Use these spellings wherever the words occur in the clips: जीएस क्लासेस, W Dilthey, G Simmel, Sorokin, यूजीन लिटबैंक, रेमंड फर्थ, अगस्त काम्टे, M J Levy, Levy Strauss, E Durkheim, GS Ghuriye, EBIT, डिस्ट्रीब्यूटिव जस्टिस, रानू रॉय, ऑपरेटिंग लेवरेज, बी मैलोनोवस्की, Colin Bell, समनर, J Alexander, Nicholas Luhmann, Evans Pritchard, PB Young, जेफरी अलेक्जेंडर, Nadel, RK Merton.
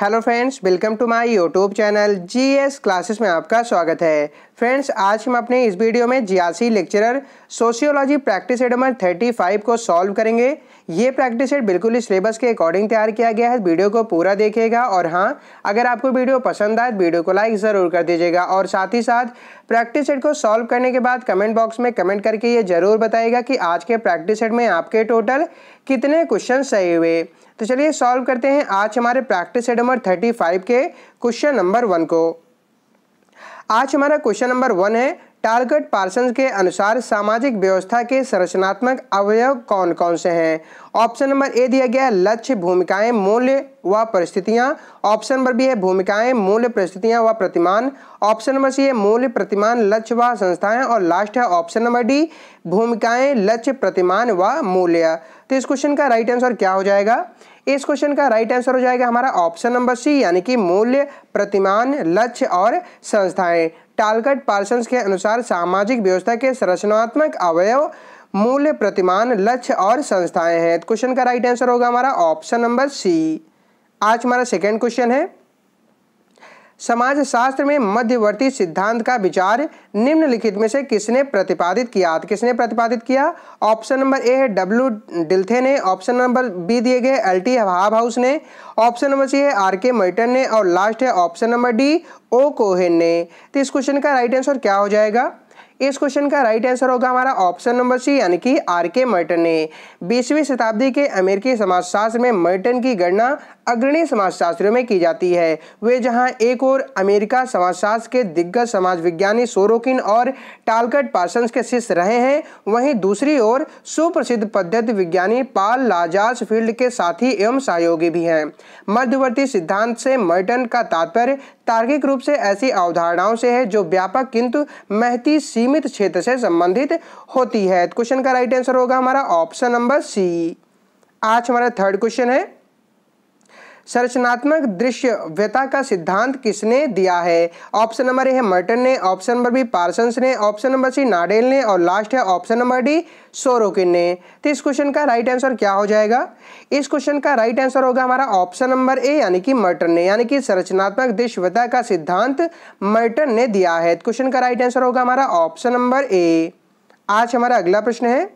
Hello friends, welcome to my YouTube channel जीएस क्लासेस में आपका स्वागत है। फ्रेंड्स, आज हम अपने इस वीडियो में GRC lecturer sociology practice set number 35 को सॉल्व करेंगे। ये प्रैक्टिस सेट बिल्कुल ही सिलेबस के अकॉर्डिंग तैयार किया गया है। वीडियो को पूरा देखिएगा और हाँ, अगर आपको वीडियो पसंद आए तो वीडियो को लाइक ज़रूर कर दीजिएगा और साथ ही साथ प्रैक्टिस सेट को सॉल्व करने के बाद कमेंट बॉक्स में कमेंट करके ये ज़रूर बताइएगा कि आज के प्रैक्टिस सेट में आपके टोटल कितने क्वेश्चन सही हुए। तो चलिए सॉल्व करते हैं आज हमारे प्रैक्टिस सेट नंबर 35 के क्वेश्चन नंबर 1 को। आज हमारा क्वेश्चन नंबर 1 है, टालकट पार्संस के अनुसार सामाजिक व्यवस्था के संरचनात्मक अवयव कौन कौन से हैं। ऑप्शन नंबर ए दिया गया है लक्ष्य, भूमिकाएं, मूल्य व परिस्थितियां। ऑप्शन नंबर बी है भूमिकाएं, मूल्य, परिस्थितियां व प्रतिमान। ऑप्शन नंबर सी है मूल्य, प्रतिमान, लक्ष्य व संस्थाएं। और लास्ट है ऑप्शन नंबर डी, भूमिकाएं, लक्ष्य, प्रतिमान व मूल्य। तो इस क्वेश्चन का राइट आंसर क्या हो जाएगा? इस क्वेश्चन का राइट आंसर हो जाएगा हमारा ऑप्शन नंबर सी, यानी कि मूल्य, प्रतिमान, लक्ष्य और संस्थाएं। टालकट पार्संस के अनुसार सामाजिक व्यवस्था के संरचनात्मक अवयव मूल्य, प्रतिमान, लक्ष्य और संस्थाएं हैं। क्वेश्चन का राइट आंसर होगा हमारा ऑप्शन नंबर सी। आज हमारा सेकंड क्वेश्चन है, समाजशास्त्र में मध्यवर्ती सिद्धांत का विचार निम्नलिखित में से किसने प्रतिपादित किया? किसने प्रतिपादित किया? ऑप्शन नंबर ए है डब्ल्यू डिल्थे ने। ऑप्शन नंबर बी दिए गए एलटी हॉबहाउस ने। ऑप्शन नंबर सी है आरके मर्टन ने। और लास्ट है option number D, O Cohen ने। तो इस क्वेश्चन का राइट आंसर क्या हो जाएगा? इस क्वेश्चन का राइट आंसर होगा हमारा ऑप्शन नंबर सी, यानी कि आरके मर्टन ने। 20वीं शताब्दी के अमेरिकी समाजशास्त्र में मर्टन की गणना अग्रणी समाजशास्त्रियों में की जाती है। वे जहां एक ओर अमेरिका समाजशास्त्र के दिग्गज समाज विज्ञानी सोरोकिन और टालकट पार्संस के शिष्य रहे हैं, वहीं दूसरी ओर सुप्रसिद्ध पद्धति विज्ञानी पॉल लाजार्सफील्ड के साथी एवं सहयोगी भी हैं। मध्यवर्ती सिद्धांत से मर्टन का तात्पर्य तार्किक रूप से ऐसी अवधारणाओं से है जो व्यापक किंतु महती सीमित क्षेत्र से संबंधित होती है। क्वेश्चन का राइट आंसर होगा हमारा ऑप्शन नंबर सी। आज हमारा थर्ड क्वेश्चन है, संरचनात्मक दृश्यव्यता का सिद्धांत किसने दिया है? ऑप्शन नंबर ए है मर्टन ने। ऑप्शन नंबर बी पार्संस ने। ऑप्शन नंबर सी नाडेल ने। और लास्ट है ऑप्शन नंबर डी, सोरोकिन ने। तो इस क्वेश्चन का राइट आंसर क्या हो जाएगा? इस क्वेश्चन का राइट आंसर होगा हमारा ऑप्शन नंबर ए, यानी कि मर्टन ने। यानी कि संरचनात्मक दृश्यव्यता का सिद्धांत मर्टन ने दिया है। क्वेश्चन का राइट आंसर होगा हमारा ऑप्शन नंबर ए। आज हमारा अगला प्रश्न है,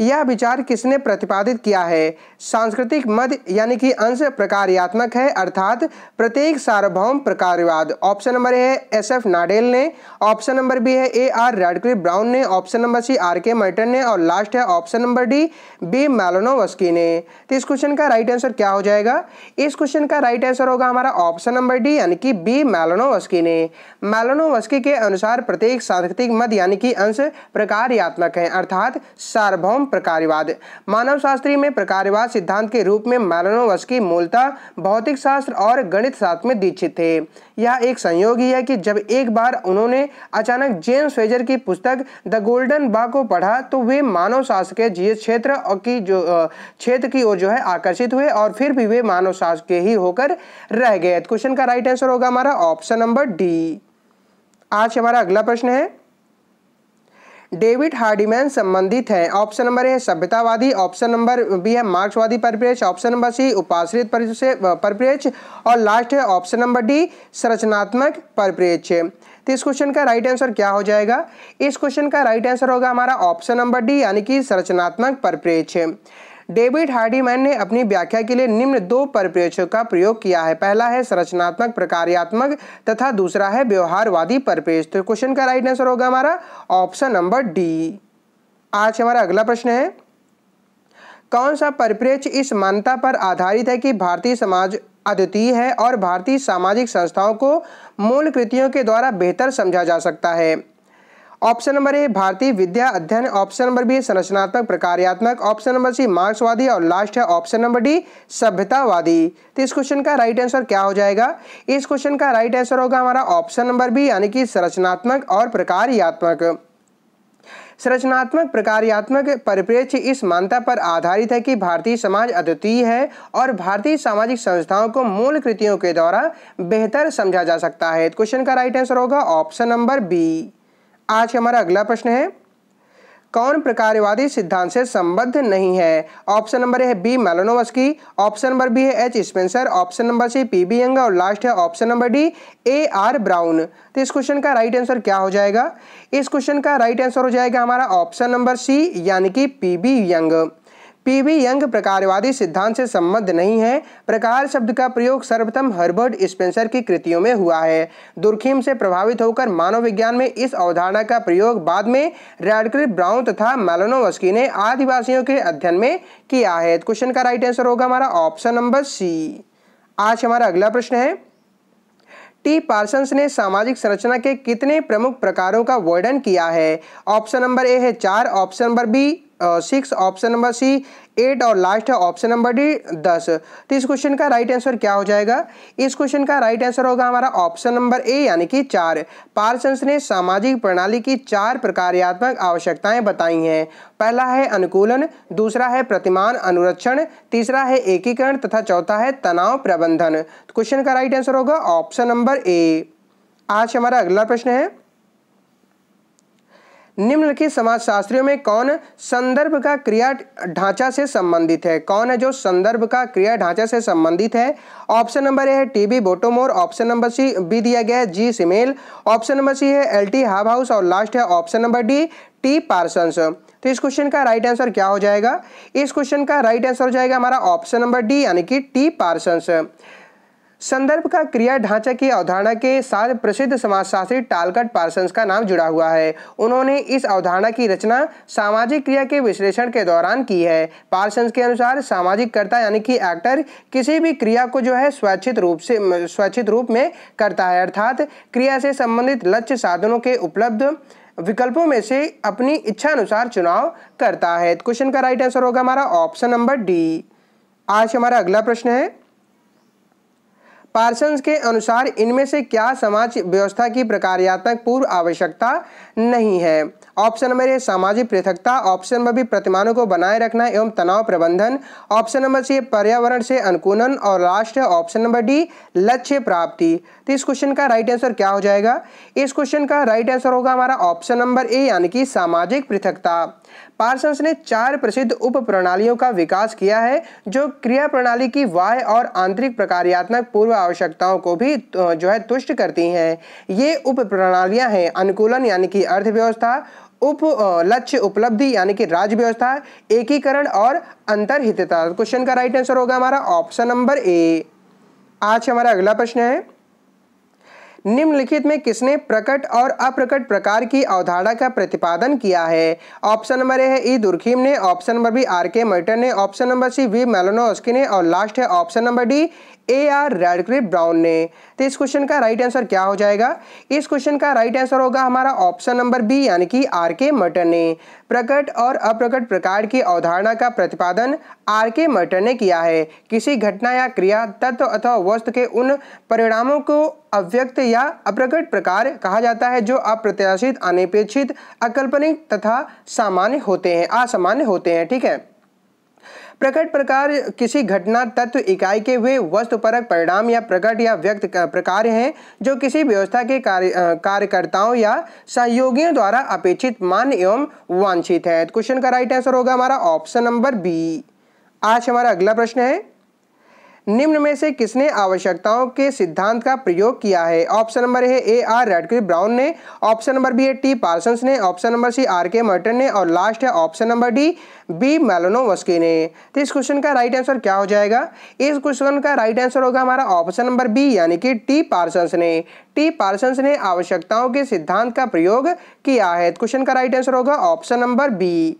यह विचार किसने प्रतिपादित किया है? सांस्कृतिक मद यानी कि अंश प्रकार्यात्मक है, अर्थात प्रत्येक सार्वभौम प्रकारवाद। ऑप्शन नंबर ए है एसएफ नाडेल ने। ऑप्शन नंबर बी है एआर रैडक्लिफ ब्राउन ने। Option number C RK Merton ने। और लास्ट है option number D, बी मैलोनोवस्की ने। तो इस क्वेश्चन का राइट आंसर क्या हो जाएगा? इस क्वेश्चन का राइट आंसर होगा हमारा ऑप्शन नंबर डी, यानी कि बी मैलोनोवस्की ने। मैलोनोवस्की के अनुसार प्रत्येक सांस्कृतिक मद यानी कि अंश प्रकार्यात्मक है, अर्थात सार्वभौम प्रकार्यवाद। मानव शास्त्री में प्रकार्यवाद सिद्धांत के रूप में मैलोनोवस्की मूलतः भौतिक शास्त्र और गणित शास्त्र में दीक्षित थे। यह एक संयोग ही है कि जब एक बार उन्होंने अचानक जेम्स फेजर की पुस्तक द गोल्डन बा को पढ़ा तो वे मानव शास्त्र के जीएस क्षेत्र की ओर आकर्षित हुए और फिर भी वे मानव शास्त्र के ही होकर रह गए। क्वेश्चन का राइट आंसर होगा हमारा ऑप्शन नंबर डी। आज हमारा अगला प्रश्न है, डेविड हार्डीमैन संबंधित है। ऑप्शन नंबर ए है सभ्यतावादी। ऑप्शन नंबर बी है मार्क्सवादी परिप्रेक्ष्य। ऑप्शन नंबर सी उपाश्रित परिप्रेक्ष्य। और लास्ट है ऑप्शन नंबर डी, संरचनात्मक परिप्रेक्ष्य। तो इस क्वेश्चन का राइट आंसर क्या हो जाएगा? इस क्वेश्चन का राइट आंसर होगा हमारा ऑप्शन नंबर डी, यानी कि संरचनात्मक परिप्रेक्ष्य। डेविड हार्डीमैन ने अपनी व्याख्या के लिए निम्न दो परिप्रेक्ष्यों का प्रयोग किया है। पहला है संरचनात्मक प्रकार्यात्मक तथा दूसरा है व्यवहारवादी परिप्रेक्ष्य। तो क्वेश्चन का राइट आंसर होगा हमारा ऑप्शन नंबर डी। आज हमारा अगला प्रश्न है, कौन सा परिप्रेक्ष्य इस मान्यता पर आधारित है कि भारतीय समाज अद्वितीय है और भारतीय सामाजिक संस्थाओं को मूल कृतियों के द्वारा बेहतर समझा जा सकता है? ऑप्शन नंबर ए भारतीय विद्या अध्ययन। ऑप्शन नंबर बी संरचनात्मक प्रकार्यात्मक। ऑप्शन नंबर सी मार्क्सवादी। और लास्ट है ऑप्शन नंबर डी, सभ्यतावादी। तो इस क्वेश्चन का राइट आंसर क्या हो जाएगा? इस क्वेश्चन का राइट आंसर होगा हमारा ऑप्शन नंबर बी, यानी कि संरचनात्मक और प्रकार्यात्मक। संरचनात्मक प्रकार्यात्मक परिप्रेक्ष्य इस मान्यता पर आधारित है कि भारतीय समाज अद्वितीय है और भारतीय सामाजिक संस्थाओं को मूल कृतियों के द्वारा बेहतर समझा जा सकता है। क्वेश्चन का राइट आंसर होगा ऑप्शन नंबर बी। आज हमारा अगला प्रश्न है, कौन प्रकार्यवादी सिद्धांत से संबद्ध नहीं है? ऑप्शन नंबर ए है B Malinowski, option number B है H Spencer, option number C PB Young और लास्ट है option number D AR Brown. तो इस क्वेश्चन का राइट आंसर क्या हो जाएगा? इस क्वेश्चन का राइट आंसर हो जाएगा हमारा ऑप्शन नंबर सी यानी कि पीबी यंग। पीबी यंग प्रकारवादी सिद्धांत से संबद्ध नहीं है। प्रकार शब्द का प्रयोग सर्वप्रथम हर्बर्ट स्पेंसर की कृतियों में हुआ है। दुर्खीम से प्रभावित होकर मानव विज्ञान में इस अवधारणा का प्रयोग बाद में रैडक्लिफ ब्राउन तथा मैलिनोवस्की ने आदिवासियों के अध्ययन में किया है। क्वेश्चन का राइट आंसर होगा हमारा ऑप्शन नंबर सी। आज हमारा अगला प्रश्न है, टी पार्सन्स ने सामाजिक संरचना के कितने प्रमुख प्रकारों का वर्णन किया है? ऑप्शन नंबर ए है 4, option number B 6, option number C 8 और लास्ट है ऑप्शन नंबर डी 10। तो इस क्वेश्चन का राइट आंसर क्या हो जाएगा? इस क्वेश्चन का राइट आंसर होगा हमारा ऑप्शन नंबर ए यानी कि 4। पार्सन्स ने सामाजिक प्रणाली की 4 प्रकार्यात्मक आवश्यकताएं बताई हैं। पहला है अनुकूलन, दूसरा है प्रतिमान अनुरक्षण, तीसरा है एकीकरण तथा चौथा है तनाव प्रबंधन। तो क्वेश्चन का राइट आंसर होगा ऑप्शन नंबर ए। आज हमारा अगला प्रश्न है, निम्नलिखित समाजशास्त्रियों में कौन संदर्भ का क्रिया ढांचा से संबंधित है? कौन है जो संदर्भ का क्रिया ढांचा से संबंधित है? ऑप्शन नंबर ए है TB Bottomore, option number C B दिया गया है G Simmel, option number C है LT हॉबहाउस और लास्ट है option number D T Parsons. तो इस क्वेश्चन का राइट आंसर क्या हो जाएगा? इस क्वेश्चन का राइट आंसर हो जाएगा हमारा ऑप्शन नंबर डी यानी कि टी पार्सन्स। संदर्भ का क्रिया ढांचा की अवधारणा के साथ प्रसिद्ध समाजशास्त्री टालकट पार्सन्स का नाम जुड़ा हुआ है। उन्होंने इस अवधारणा की रचना सामाजिक क्रिया के विश्लेषण के दौरान की है। पार्सन्स के अनुसार सामाजिक कर्ता यानी कि एक्टर किसी भी क्रिया को जो है स्वैच्छिक रूप में करता है, अर्थात क्रिया से संबंधित लक्ष्य साधनों के उपलब्ध विकल्पों में से अपनी इच्छानुसार चुनाव करता है। क्वेश्चन का राइट आंसर होगा हमारा ऑप्शन नंबर डी। आज हमारा अगला प्रश्न है, पार्सन्स के अनुसार इनमें से क्या समाज व्यवस्था की प्रकार्यात्मक पूर्व आवश्यकता नहीं है? ऑप्शन नंबर ए सामाजिक पृथकता, ऑप्शन नंबर बी प्रतिमानों को बनाए रखना एवं तनाव प्रबंधन, ऑप्शन नंबर सी पर्यावरण से अनुकूलन और लास्ट है ऑप्शन नंबर डी लक्ष्य प्राप्ति। तो इस क्वेश्चन का राइट आंसर क्या हो जाएगा? इस क्वेश्चन का राइट आंसर होगा हमारा ऑप्शन नंबर ए यानी कि सामाजिक पृथकता। पार्सन्स ने 4 प्रसिद्ध उप प्रणालियों का विकास किया है जो क्रिया प्रणाली की बाह्य और आंतरिक प्रकार्यात्मक पूर्व आवश्यकताओं को भी जो है तुष्ट करती हैं। ये उप प्रणालियां हैं अनुकूलन यानी कि अर्थव्यवस्था, उप लक्ष्य उपलब्धि यानी कि राज्य व्यवस्था, एकीकरण और अंतरहितता। क्वेश्चन का राइट आंसर होगा हमारा ऑप्शन नंबर ए। आज हमारा अगला प्रश्न है, निम्नलिखित में किसने प्रकट और अप्रकट प्रकार की अवधारणा का प्रतिपादन किया है? ऑप्शन नंबर ए है ई दुर्खीम ने, option number B RK Merton ने, option number C V Malinowski ने और लास्ट है option number D AR Radcliffe Brown ने। तो इस क्वेश्चन का राइट आंसर क्या हो जाएगा? इस क्वेश्चन का राइट आंसर होगा हमारा ऑप्शन नंबर बी यानी कि RK मर्टन ने। प्रकट और अप्रकट प्रकार की अवधारणा का प्रतिपादन RK मर्टन ने किया है। किसी घटना या क्रिया तत्व अथवा वस्तु के उन परिणामों को अव्यक्त या अप्रकट प्रकार कहा जाता है जो अप्रत्याशित, अनपेक्षित, अकल्पनिक तथा असामान्य होते हैं। ठीक है, प्रकट प्रकार किसी घटना तत्व इकाई के वे वस्तुपरक परिणाम या प्रकट या व्यक्त प्रकार हैं जो किसी व्यवस्था के कार्यकर्ताओं या सहयोगियों द्वारा अपेक्षित, मान्य एवं वांछित है। क्वेश्चन का राइट आंसर होगा हमारा ऑप्शन नंबर बी। आज हमारा अगला प्रश्न है, निम्न में से किसने आवश्यकताओं के सिद्धांत का प्रयोग किया है? ऑप्शन नंबर है AR रैडक्लिफ ब्राउन ने, ऑप्शन नंबर बी है टी पार्सन्स ने, option number C RK Merton ने और लास्ट है option number D B Malinowski ने। तो इस क्वेश्चन का राइट आंसर क्या हो जाएगा? इस क्वेश्चन का राइट आंसर होगा हमारा ऑप्शन नंबर बी यानी कि टी पार्सन्स ने। टी पार्सन्स ने आवश्यकताओं के सिद्धांत का प्रयोग किया है। क्वेश्चन का राइट आंसर होगा ऑप्शन नंबर बी।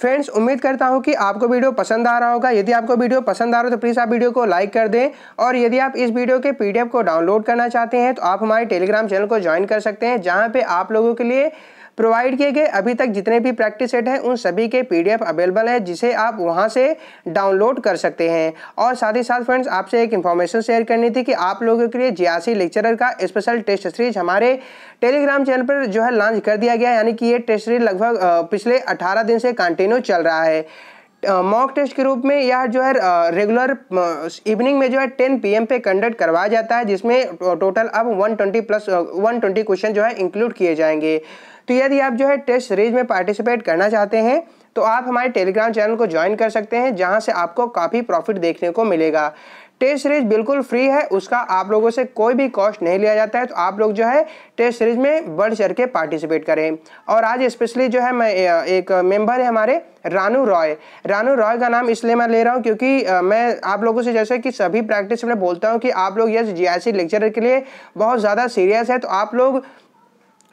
फ्रेंड्स, उम्मीद करता हूं कि आपको वीडियो पसंद आ रहा होगा। यदि आपको वीडियो पसंद आ रहा हो तो प्लीज़ आप वीडियो को लाइक कर दें और यदि आप इस वीडियो के PDF को डाउनलोड करना चाहते हैं तो आप हमारे टेलीग्राम चैनल को ज्वाइन कर सकते हैं, जहां पे आप लोगों के लिए प्रोवाइड किए गए अभी तक जितने भी प्रैक्टिस सेट हैं उन सभी के PDF अवेलेबल है, जिसे आप वहां से डाउनलोड कर सकते हैं। और साथ ही साथ फ्रेंड्स, आपसे एक इन्फॉर्मेशन शेयर करनी थी कि आप लोगों के लिए GRC लेक्चरर का स्पेशल टेस्ट सीरीज हमारे टेलीग्राम चैनल पर जो है लॉन्च कर दिया गया, यानी कि ये टेस्ट सीरीज लगभग पिछले 18 दिन से कंटिन्यू चल रहा है। मॉक टेस्ट के रूप में यह जो है रेगुलर इवनिंग में जो है 10 PM पे कंडक्ट करवाया जाता है, जिसमें टोटल अब 120 क्वेश्चन जो है इंक्लूड किए जाएंगे। तो यदि आप जो है टेस्ट सीरीज में पार्टिसिपेट करना चाहते हैं तो आप हमारे टेलीग्राम चैनल को ज्वाइन कर सकते हैं, जहां से आपको काफ़ी प्रॉफिट देखने को मिलेगा। टेस्ट सीरीज बिल्कुल फ्री है, उसका आप लोगों से कोई भी कॉस्ट नहीं लिया जाता है, तो आप लोग जो है टेस्ट सीरीज में बढ़ चढ़ के पार्टिसिपेट करें। और आज स्पेशली जो है मैं एक मेंबर है हमारे रानू रॉय का नाम इसलिए मैं ले रहा हूं क्योंकि मैं आप लोगों से जैसे कि सभी प्रैक्टिस में बोलता हूं कि आप लोग यस जीआईसी लेक्चरर के लिए बहुत ज़्यादा सीरियस है, तो आप लोग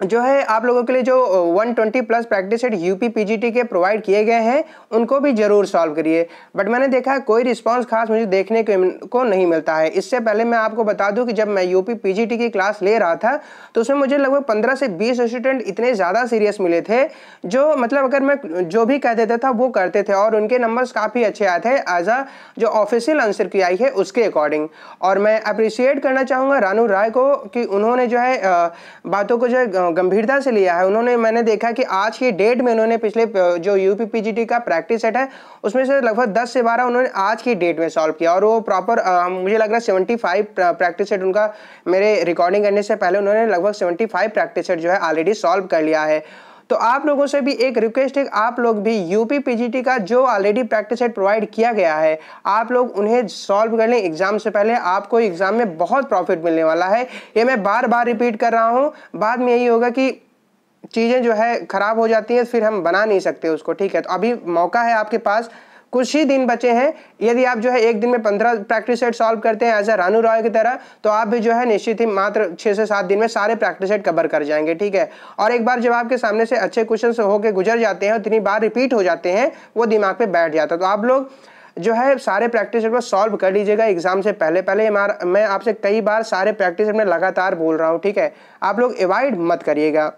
जो है आप लोगों के लिए जो 120+ प्रैक्टिस सेट यूपी PGT के प्रोवाइड किए गए हैं उनको भी ज़रूर सॉल्व करिए। बट मैंने देखा कोई रिस्पांस खास मुझे देखने को नहीं मिलता है। इससे पहले मैं आपको बता दूं कि जब मैं यूपी PGT की क्लास ले रहा था तो उसमें मुझे लगभग 15 से 20 स्टूडेंट इतने ज़्यादा सीरियस मिले थे, जो मतलब अगर मैं जो भी कह देता था वो करते थे, और उनके नंबर्स काफ़ी अच्छे आए थे एज अ जो ऑफिशियल आंसर की आई है उसके अकॉर्डिंग। और मैं अप्रिशिएट करना चाहूँगा रानू राय को कि उन्होंने जो है बातों को जो है गंभीरता से लिया है। उन्होंने मैंने देखा कि आज की डेट में उन्होंने पिछले जो यूपी PGT का प्रैक्टिस सेट है उसमें से लगभग 10 से 12 उन्होंने आज की डेट में सॉल्व किया, और वो प्रॉपर मुझे लग रहा है 75 प्रैक्टिस सेट उनका मेरे रिकॉर्डिंग करने से पहले उन्होंने लगभग 75 प्रैक्टिस सेट जो है ऑलरेडी सॉल्व कर लिया है। तो आप लोगों से भी एक रिक्वेस्ट है, आप लोग भी यूपी PGT का जो ऑलरेडी प्रैक्टिस सेट प्रोवाइड किया गया है आप लोग उन्हें सॉल्व कर लें एग्ज़ाम से पहले, आपको एग्ज़ाम में बहुत प्रॉफिट मिलने वाला है। ये मैं बार बार रिपीट कर रहा हूँ, बाद में यही होगा कि चीज़ें जो है ख़राब हो जाती हैं, फिर हम बना नहीं सकते उसको, ठीक है। तो अभी मौका है आपके पास, कुछ ही दिन बचे हैं, यदि आप जो है एक दिन में 15 प्रैक्टिस सेट सॉल्व करते हैं एज अ रानू रॉय की तरह, तो आप भी जो है निश्चित ही मात्र 6 से 7 दिन में सारे प्रैक्टिस सेट कवर कर जाएंगे, ठीक है। और एक बार जब आपके सामने से अच्छे क्वेश्चन होकर गुजर जाते हैं, उतनी बार रिपीट हो जाते हैं, वो दिमाग पे बैठ जाता है। तो आप लोग जो है सारे प्रैक्टिस सेट को सॉल्व कर लीजिएगा एग्जाम से पहले पहले। मैं आपसे कई बार सारे प्रैक्टिस सेट में लगातार बोल रहा हूँ, ठीक है, आप लोग अवॉइड मत करिएगा।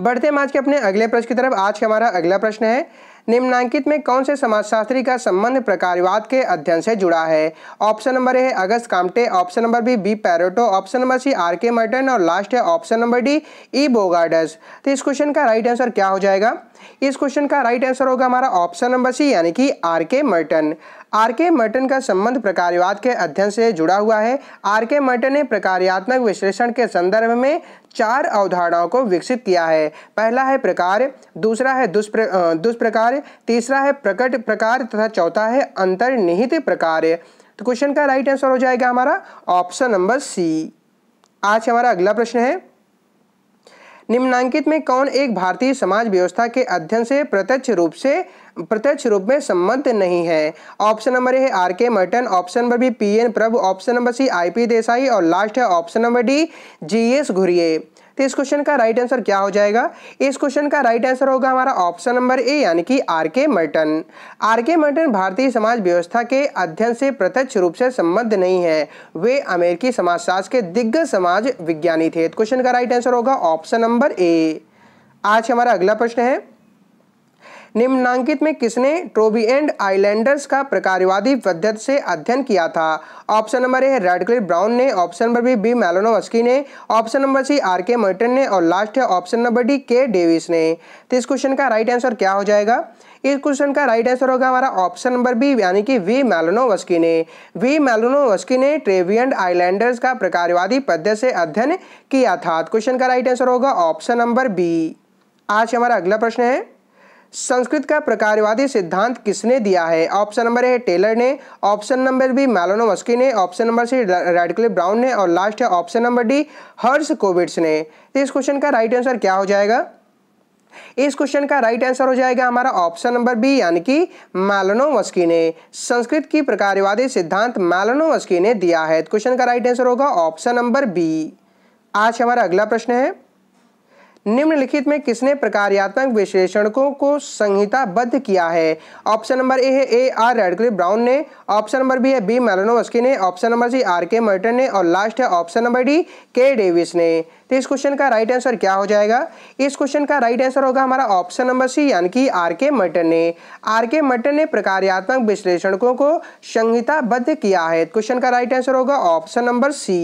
बढ़ते हम आज के अपने अगले प्रश्न की तरफ। आज का हमारा अगला प्रश्न है, निम्नांकित में कौन से समाजशास्त्री का संबंध प्रकारवाद के अध्ययन से जुड़ा है? ऑप्शन नंबर ए है अगस्त काम्टे, option number B Pareto, option number C RK Merton, और लास्ट है ऑप्शन नंबर डी बोगार्डस। तो इस क्वेश्चन का राइट आंसर क्या हो जाएगा? इस क्वेश्चन का राइट आंसर होगा हमारा ऑप्शन नंबर सी, यानी कि आरके मर्टन। आरके मर्टन का संबंध प्रकारवाद के अध्ययन से जुड़ा हुआ है। आरके मर्टन ने प्रकार्यात्मक विश्लेषण के संदर्भ में 4 अवधारणाओं को विकसित किया है। पहला है प्रकार, दूसरा है दुष्प्रकार, तीसरा है प्रकट प्रकार, तथा चौथा है अंतर्निहित प्रकार। तो क्वेश्चन का राइट आंसर हो जाएगा हमारा ऑप्शन नंबर सी। आज हमारा अगला प्रश्न है, निम्नांकित में कौन एक भारतीय समाज व्यवस्था के अध्ययन से प्रत्यक्ष रूप में संबंध नहीं है? ऑप्शन नंबर ए है RK Merton, option number B PN Prabhu, option number C IP Desai, और लास्ट है option number D GS Ghurye. तो इस क्वेश्चन का राइट आंसर क्या हो जाएगा? इस क्वेश्चन का राइट आंसर होगा हमारा ऑप्शन नंबर ए, यानी कि R K Merton. R K Merton Bharatiya Samaj व्यवस्था के अध्ययन से प्रत्यक्ष रूप से संबद्ध नहीं है। वे अमेरिकी समाजशास्त्र के दिग्गज समाज विज्ञानी थे। क्वेश्चन का राइट आंसर होगा ऑप्शन नंबर ए। आज हमारा अगला प्रश्न है, निम्नांकित में किसने ट्रोबिएंड आइलैंडर्स का प्रकारवादी पद्धति से अध्ययन किया था? ऑप्शन नंबर ए है रैडक्लिफ ब्राउन ने, ऑप्शन नंबर बी मैलोनोवस्की ने, option number C RK Merton ने, और लास्ट है ऑप्शन नंबर डी डेविस ने। तो इस क्वेश्चन का राइट आंसर क्या हो जाएगा? इस क्वेश्चन का राइट आंसर होगा हमारा ऑप्शन नंबर बी, यानी कि वी मैलोनोवस्की ने ट्रोबिएंड आइलैंडर्स का प्रकारवादी पद्धति से अध्ययन किया था। क्वेश्चन का राइट आंसर होगा ऑप्शन नंबर बी। आज हमारा अगला प्रश्न है, संस्कृत का प्रकारवादी सिद्धांत किसने दिया है? ऑप्शन नंबर ए है टेलर ने, ऑप्शन नंबर बी मैलोनोवस्की ने, option number C Radcliffe Brown ने, और लास्ट है ऑप्शन नंबर डी हर्शकोविट्ज ने। इस क्वेश्चन का राइट आंसर क्या हो जाएगा? इस क्वेश्चन का राइट आंसर हो जाएगा हमारा ऑप्शन नंबर बी, यानी कि मैलोनोवस्की ने। संस्कृत की प्रकारवादी सिद्धांत मैलोनोवस्की ने दिया है। क्वेश्चन का राइट आंसर होगा ऑप्शन नंबर बी। आज हमारा अगला प्रश्न है, निम्नलिखित में किसने प्रकार्यात्मक विश्लेषणों को संहिताबद्ध किया है? ऑप्शन नंबर ए है AR रैडक्लिफ ब्राउन ने, ऑप्शन नंबर बी है B मैलोनोवस्की ने, option number C RK Merton ने, और लास्ट है ऑप्शन नंबर D डेविस ने। तो इस क्वेश्चन का राइट आंसर क्या हो जाएगा? इस क्वेश्चन का राइट आंसर होगा हमारा ऑप्शन नंबर सी, यानी कि आरके मर्टन ने प्रकार्यात्मक विश्लेषणों को संहिताबद्ध किया है। क्वेश्चन का राइट आंसर होगा ऑप्शन नंबर सी।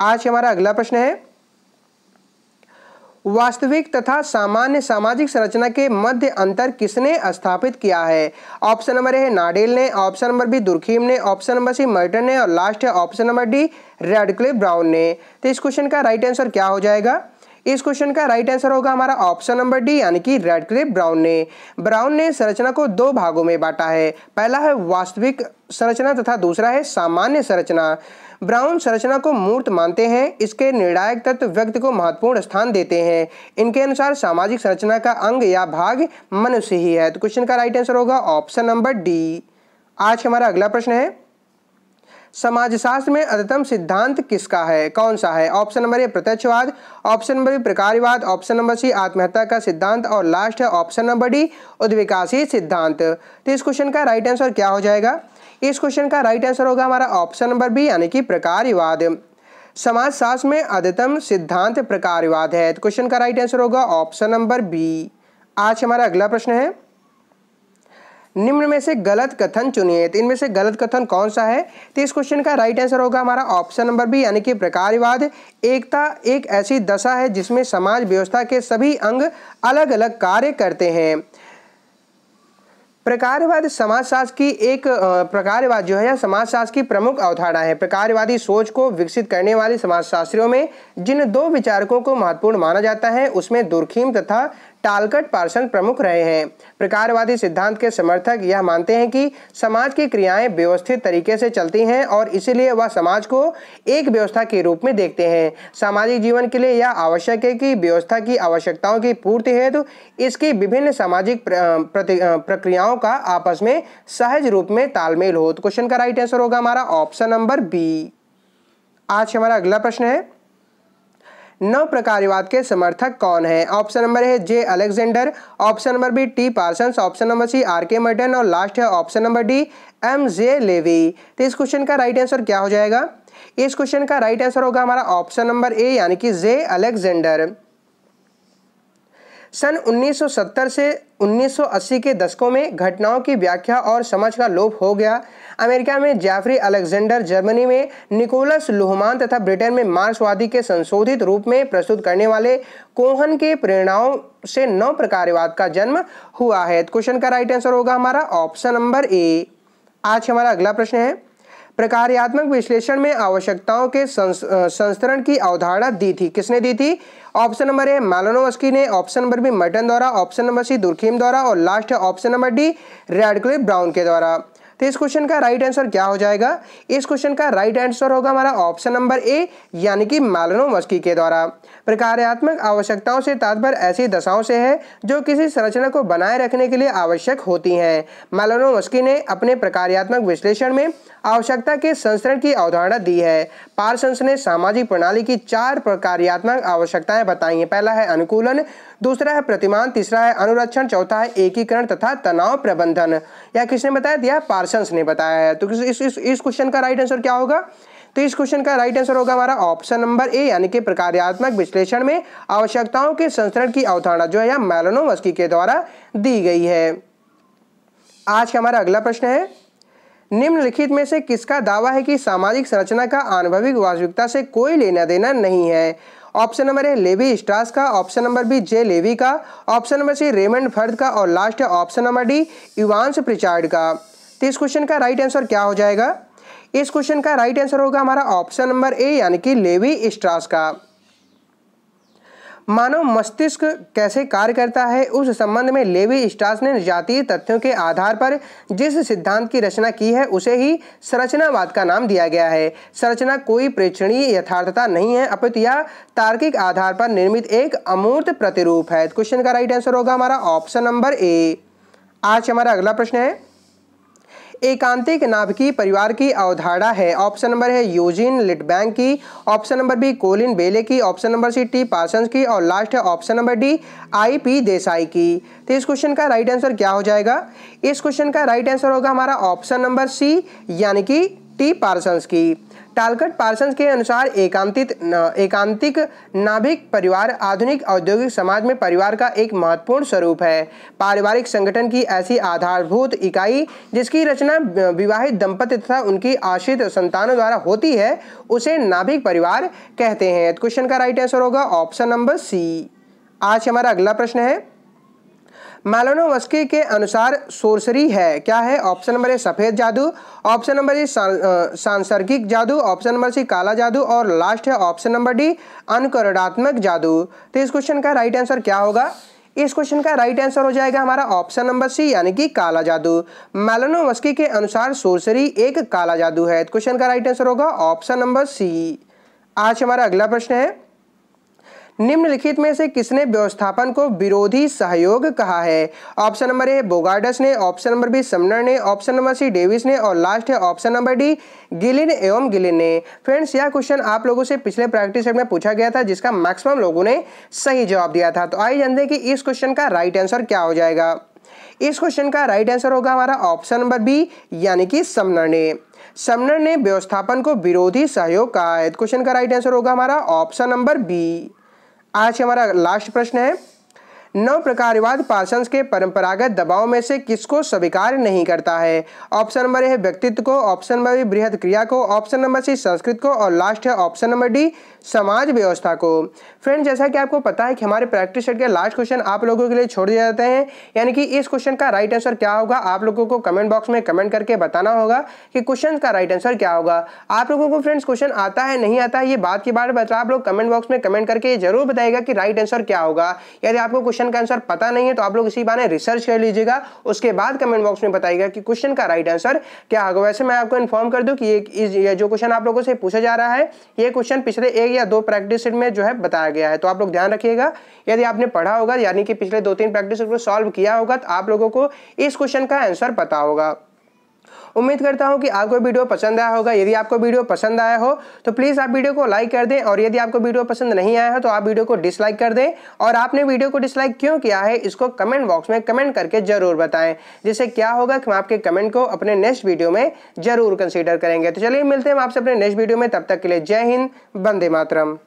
आज हमारा अगला प्रश्न है, वास्तविक तथा सामान्य सामाजिक संरचना के मध्य अंतर किसने स्थापित किया है? ऑप्शन नंबर ए है नाडेल ने, ऑप्शन नंबर बी दुर्खीम ने, ऑप्शन नंबर सी मर्टन ने और लास्ट है option number D Radcliffe Brown ने। तो इस क्वेश्चन का राइट आंसर क्या हो जाएगा? इस क्वेश्चन का राइट आंसर होगा हमारा ऑप्शन नंबर डी यानी कि रैडक्लिफ ब्राउन ने। ब्राउन ने संरचना को दो भागों में बांटा है, पहला है वास्तविक संरचना तथा दूसरा है सामान्य संरचना। ब्राउन संरचना को मूर्त मानते हैं, इसके निर्णायक तत्व व्यक्ति को महत्वपूर्ण स्थान देते हैं। इनके अनुसार सामाजिक संरचना का अंग या भाग मनुष्य ही है। तो क्वेश्चन का राइट आंसर होगा ऑप्शन नंबर डी। आज हमारा अगला प्रश्न है समाजशास्त्र में अद्यतम सिद्धांत किसका है, कौन सा है? ऑप्शन नंबर ए प्रत्यक्षवाद, ऑप्शन नंबर बी प्रकार्यवाद, ऑप्शन नंबर सी आत्महत्या का सिद्धांत और लास्ट है ऑप्शन नंबर डी उद्विकासीय सिद्धांत। तो इस क्वेश्चन का राइट आंसर क्या हो जाएगा? इस क्वेश्चन का राइट आंसर होगा हमारा ऑप्शन नंबर बी यानी कि प्रकार्यवाद। समाजशास्त्र में अद्यतम सिद्धांत प्रकार्यवाद है। तो क्वेश्चन का राइट आंसर होगा ऑप्शन नंबर बी। आज हमारा अगला प्रश्न है निम्न में से गलत कथन चुनिए। तो इनमें से गलत कथन कौन सा है? तो इस क्वेश्चन का राइट आंसर होगा हमारा ऑप्शन नंबर बी यानी कि प्रकार्यवाद। एकता एक ऐसी दशा है जिसमें समाज व्यवस्था के सभी अंग अलग अलग कार्य करते हैं। प्रकार्यवाद समाजशास्त्र की एक प्रकार्यवाद जो है यह समाजशास्त्र की प्रमुख अवधारणा है। प्रकार्यवादी सोच को विकसित करने वाले समाजशास्त्रियों में जिन दो विचारकों को महत्वपूर्ण माना जाता है उसमें दुर्खीम तथा टालकट पार्सन्स प्रमुख रहे हैं। प्रकार्यवादी सिद्धांत के समर्थक यह मानते हैं कि समाज की क्रियाएं व्यवस्थित तरीके से चलती हैं और इसीलिए वह समाज को एक व्यवस्था के रूप में देखते हैं। सामाजिक जीवन के लिए यह आवश्यक है कि व्यवस्था की आवश्यकताओं की पूर्ति हेतु इसकी विभिन्न सामाजिक प्रक्रियाओं का आपस में सहज रूप में तालमेल हो। तो क्वेश्चन का राइट आंसर होगा हमारा ऑप्शन नंबर बी। आज हमारा अगला प्रश्न है नव प्रकार्यवाद के समर्थक कौन है? ऑप्शन नंबर है J Alexander, option number B T Parsons, option number C RK Merton और लास्ट है option number D M J Levy. तो इस क्वेश्चन का राइट आंसर क्या हो जाएगा? इस क्वेश्चन का राइट आंसर होगा हमारा ऑप्शन नंबर ए यानी कि जे अलेक्जेंडर। सन 1970 से 1980 के दशकों में घटनाओं की व्याख्या और समझ का लोप हो गया। अमेरिका में जेफरी अलेक्जेंडर, जर्मनी में निकोलस लुहमान तथा ब्रिटेन में मार्क्सवादी के संशोधित रूप में प्रस्तुत करने वाले कोहन के प्रेरणाओं से नव प्रकार्यवाद का जन्म हुआ है। क्वेश्चन का राइट आंसर होगा हमारा ऑप्शन नंबर ए। आज हमारा अगला प्रश्न है प्रकार्यात्मक विश्लेषण में आवश्यकताओं के संस्तरण की अवधारणा दी थी, किसने दी थी? ऑप्शन नंबर ए मैलिनोव्स्की ने, ऑप्शन नंबर बी मर्टन द्वारा, ऑप्शन नंबर सी दुर्खीम द्वारा और last option number D Radcliffe Brown के द्वारा। तो इस क्वेश्चन का राइट आंसर क्या हो जाएगा? इस क्वेश्चन का राइट आंसर होगा हमारा ऑप्शन नंबर ए यानी कि मैलिनोव्स्की के द्वारा। प्रकार्यात्मक आवश्यकताओं से तात्पर्य ऐसी दशाओं से है जो किसी संरचना को बनाए रखने के लिए आवश्यक होती हैं। मैलिनोव्स्की ने अपने प्रकार्यात्मक विश्लेषण में आवश्यकता के संस्करण की अवधारणा दी है। पार्सन्स ने सामाजिक प्रणाली की चार प्रकार्यात्मक आवश्यकताएं बताई हैं। पहला है अनुकूलन, दूसरा है प्रतिमान, तीसरा है अनुरक्षण, चौथा है एकीकरण तथा तनाव प्रबंधन। यह किसने बताया दिया? पार्सन्स ने बताया है। तो इस क्वेश्चन का राइट आंसर क्या होगा? तो इस क्वेश्चन का राइट आंसर होगा हमारा ऑप्शन नंबर ए यानी कि प्रकार्यात्मक विश्लेषण में आवश्यकताओं के संस्करण की अवधारणा जो है यह मैलिनोव्स्की के द्वारा दी गई है। आज का हमारा अगला प्रश्न है निम्नलिखित में से किसका दावा है कि सामाजिक संरचना का आनुभविक वास्तविकता से कोई लेना देना नहीं है? Option number A Levi Strauss का, option number B J Levy का, option number C रेमंड फर्थ का और लास्ट है option number D Evans Pritchard का। तो इस क्वेश्चन का राइट आंसर क्या हो जाएगा? इस क्वेश्चन का राइट आंसर होगा हमारा ऑप्शन नंबर ए यानी कि लेवी स्ट्रास का। मानव मस्तिष्क कैसे कार्य करता है उस संबंध में लेवी स्ट्रास ने जातीय तथ्यों के आधार पर जिस सिद्धांत की रचना की है उसे ही संरचनावाद का नाम दिया गया है। संरचना कोई प्रेक्षणीय यथार्थता नहीं है अपितु यह तार्किक आधार पर निर्मित एक अमूर्त प्रतिरूप है। क्वेश्चन का राइट आंसर होगा हमारा ऑप्शन नंबर ए। आज हमारा अगला प्रश्न है एकांतिक नाभिकीय परिवार की अवधारणा है। ऑप्शन नंबर है यूजीन लिटबैंक की, option number B Colin Bell की, option number C T Parsons की और लास्ट है option number D IP Desai की। तो इस क्वेश्चन का राइट आंसर क्या हो जाएगा? इस क्वेश्चन का राइट आंसर होगा हमारा ऑप्शन नंबर सी यानी कि टी पार्सन्स की। टालकट पार्सन्स के अनुसार एकांतिक नाभिक परिवार आधुनिक औद्योगिक समाज में परिवार का एक महत्वपूर्ण स्वरूप है। पारिवारिक संगठन की ऐसी आधारभूत इकाई जिसकी रचना विवाहित दंपति तथा उनकी आश्रित संतानों द्वारा होती है उसे नाभिक परिवार कहते हैं। क्वेश्चन का राइट आंसर होगा ऑप्शन नंबर सी। आज हमारा अगला प्रश्न है, मालिनोवस्की के अनुसार सोर्सरी है क्या है? ऑप्शन नंबर ए सफ़ेद जादू, ऑप्शन नंबर ए सांसर्गिक जादू, ऑप्शन नंबर सी काला जादू और लास्ट है ऑप्शन नंबर डी अनुकरणात्मक जादू। तो इस क्वेश्चन का राइट आंसर क्या होगा? इस क्वेश्चन का राइट आंसर हो जाएगा हमारा ऑप्शन नंबर सी यानी कि काला जादू। मालिनोवस्की के अनुसार सोर्सरी एक काला जादू है। क्वेश्चन का राइट आंसर होगा ऑप्शन नंबर सी। आज हमारा अगला प्रश्न है, निम्नलिखित में से किसने व्यवस्थापन को विरोधी सहयोग कहा है? ऑप्शन नंबर ए बोगार्डस ने, ऑप्शन नंबर बी समनर ने, ऑप्शन नंबर सी डेविस ने और लास्ट है ऑप्शन नंबर डी गिलिन एवं गिलिन ने। फ्रेंड्स, यह क्वेश्चन आप लोगों से पिछले प्रैक्टिस सेट में पूछा गया था जिसका मैक्सिमम लोगों ने सही जवाब दिया था। तो आइए जानते हैं कि इस क्वेश्चन का राइट आंसर क्या हो जाएगा। इस क्वेश्चन का राइट आंसर होगा हमारा ऑप्शन नंबर बी यानी कि समनर ने। समनर ने व्यवस्थापन को विरोधी सहयोग कहा है। क्वेश्चन का राइट आंसर होगा हमारा ऑप्शन नंबर बी। आज हमारा लास्ट प्रश्न है, नव प्रकारवाद पार्संस के परंपरागत दबाव में से किसको स्वीकार नहीं करता है? ऑप्शन नंबर ए है व्यक्तित्व को, ऑप्शन नंबर बी बृहद क्रिया को, ऑप्शन नंबर सी संस्कृत को और लास्ट है ऑप्शन नंबर डी समाज व्यवस्था को। फ्रेंड्स, जैसा कि आपको पता है कि हमारे प्रैक्टिस सेट के लास्ट क्वेश्चन आप लोगों के लिए छोड़ दिए जाते हैं, यानी कि इस क्वेश्चन का राइट आंसर क्या होगा आप लोगों को कमेंट बॉक्स में कमेंट करके बताना होगा कि क्वेश्चन का राइट आंसर क्या होगा। आप लोगों को फ्रेंड्स क्वेश्चन आता है नहीं आता है ये बात की बात बता, आप लोग कमेंट बॉक्स में कमेंट करके जरूर बताइएगा कि राइट आंसर क्या होगा। यदि आपको क्वेश्चन का आंसर पता नहीं है तो आप लोग इसी बारे में रिसर्च कर लीजिएगा, उसके बाद कमेंट बॉक्स में बताइएगा कि क्वेश्चन का राइट आंसर क्या होगा। वैसे मैं आपको इन्फॉर्म कर दूं कि ये जो क्वेश्चन आप लोगों से पूछा जा रहा है ये क्वेश्चन पिछले 1 या 2 प्रैक्टिस सेट में जो है बताया गया है, तो आप लोग ध्यान रखिएगा। यदि आपने पढ़ा होगा यानी कि पिछले 2-3 प्रैक्टिस सेट को सॉल्व किया होगा तो आप लोगों को इस क्वेश्चन का आंसर पता होगा। उम्मीद करता हूं कि आपको वीडियो पसंद आया होगा। यदि आपको वीडियो पसंद आया हो तो प्लीज़ आप वीडियो को लाइक कर दें और यदि आपको वीडियो पसंद नहीं आया हो तो आप वीडियो को डिसलाइक कर दें और आपने वीडियो को डिसलाइक क्यों किया है इसको कमेंट बॉक्स में कमेंट करके ज़रूर बताएं, जिससे क्या होगा कि हम आपके कमेंट को अपने नेक्स्ट वीडियो में ज़रूर कंसिडर करेंगे। तो चलिए मिलते हैं आपसे अपने नेक्स्ट वीडियो में, तब तक के लिए जय हिंद, वंदे मातरम।